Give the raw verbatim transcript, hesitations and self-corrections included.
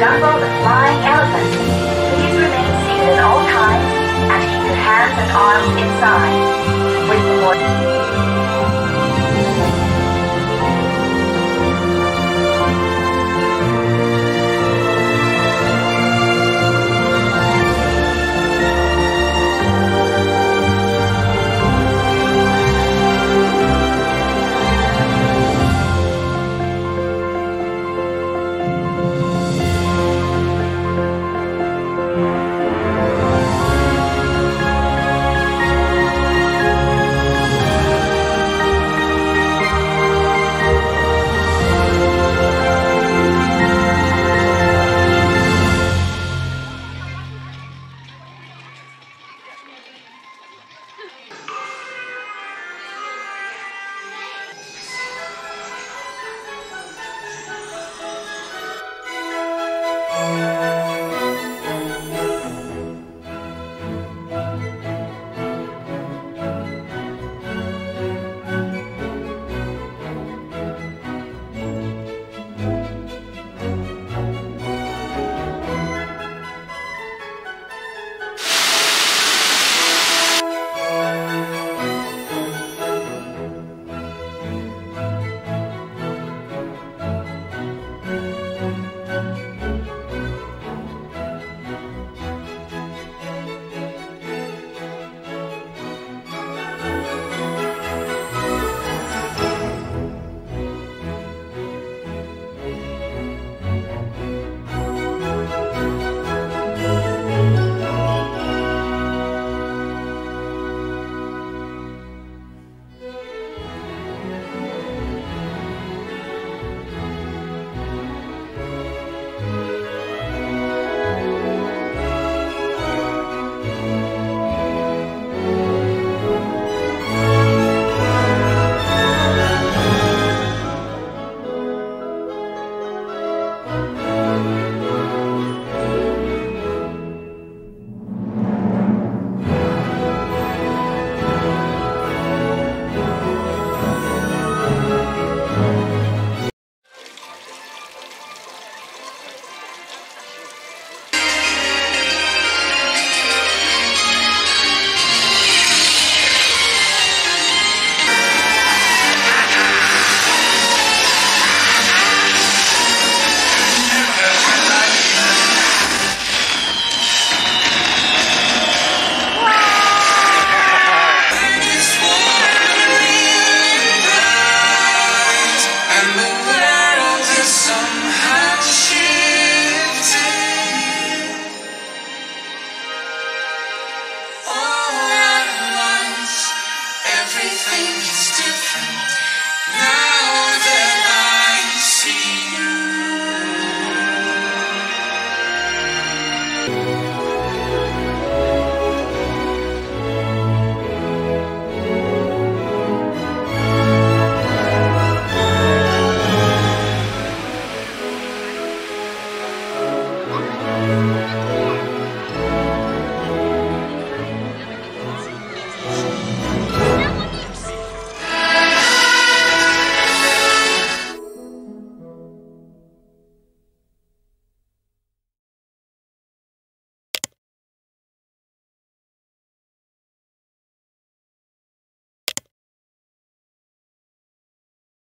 Dumbo the Flying Elephant. Please remain seated at all times and keep your hands and arms inside. With the water. Everything is different now that I see.